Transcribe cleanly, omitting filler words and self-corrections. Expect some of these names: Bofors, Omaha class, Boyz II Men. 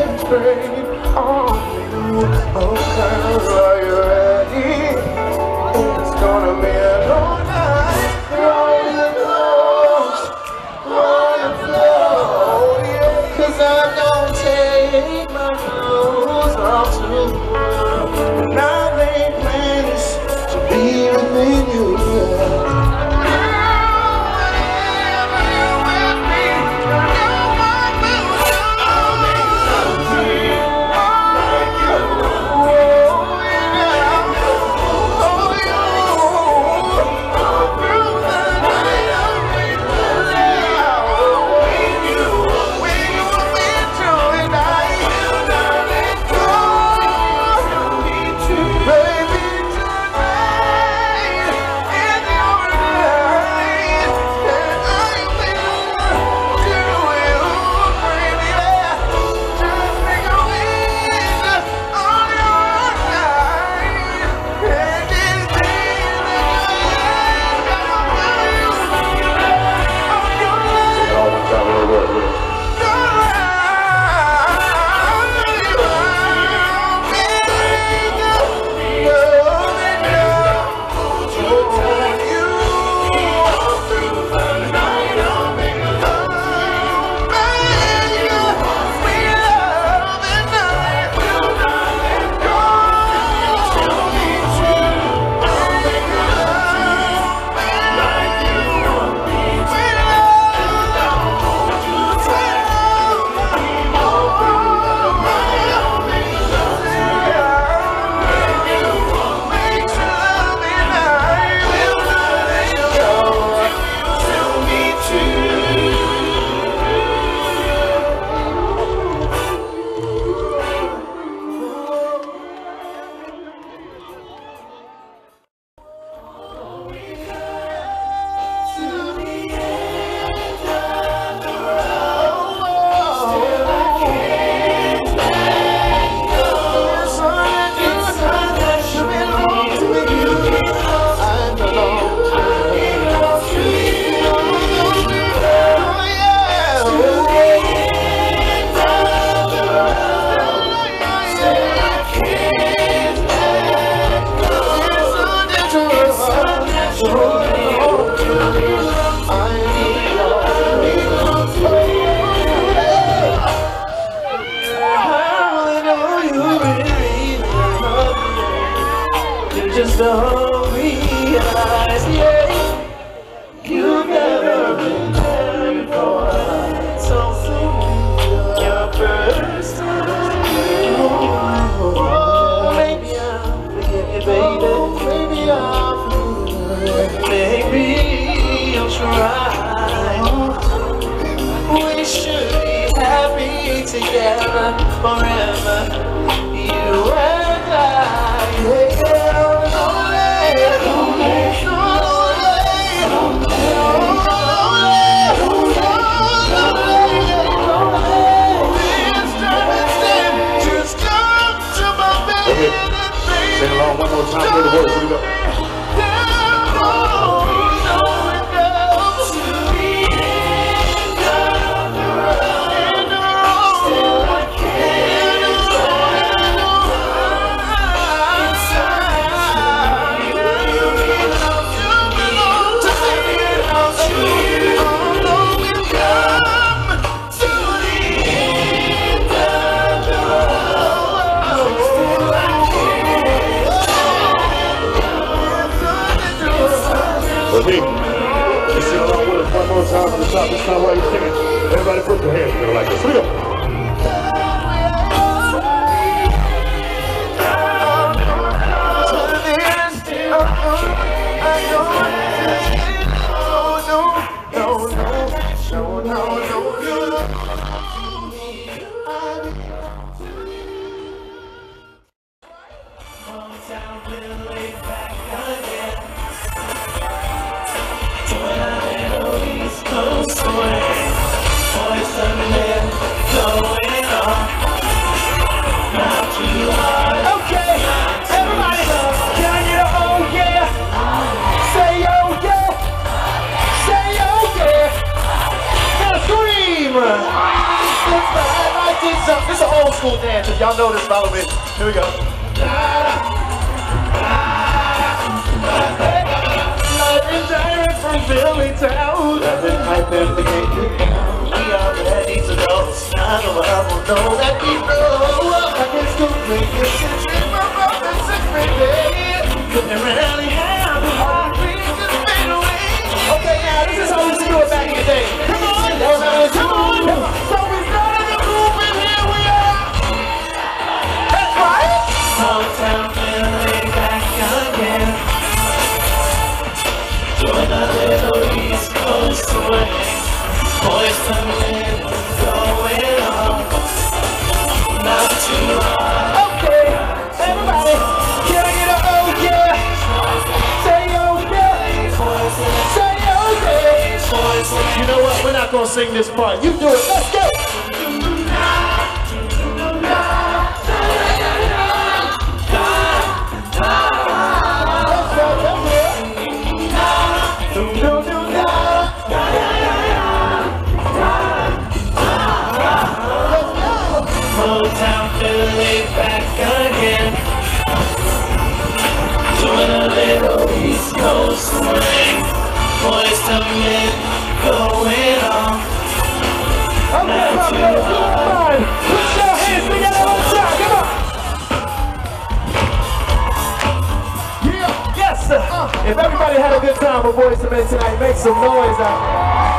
and babe, on you. Oh girl, are you ready? It's gonna be a long night. Roll the clothes, roll the floor, yeah. Cause I'm gonna take my clothes off to the world. And I made plans to be within you, yeah. Just don't realize, yeah, you've never been there before. So soon, your first time. Oh, maybe I'll forgive you, baby. Maybe I'll forgive you. Maybe I'll try. We should be happy together forever. You and I. One more time, go to the words, here we go. This time while you're singing, everybody put your hands together like this. Here we go. Boyz II Men. school dance, if y'all know this a little bit. Here we go. I've been driving from Philly town. I've been hyperventilating. We are ready to go. I know I will know that we know. I can still make it. It's my brother's every day. Couldn't really have a heart. We just made away. Okay, now this is how we do it back in the day. Come on, come on, come on. So we started the move and here we are. That's right. Hometown family back again. Join our little East Coast swing. Boyz II Men going on. Not too hard. Okay, everybody. Can I get an oh yeah? Say oh yeah. Say oh yeah. You know what? We're not gonna sing this part. You do it. Let's go. Hometown Philly back again. Doing a little East Coast swing. Boyz II Men going on. Okay, come on, put your hands together on top. Come on. Yeah. Yes, sir. If everybody had a good time with Boyz II Men tonight, make some noise out there.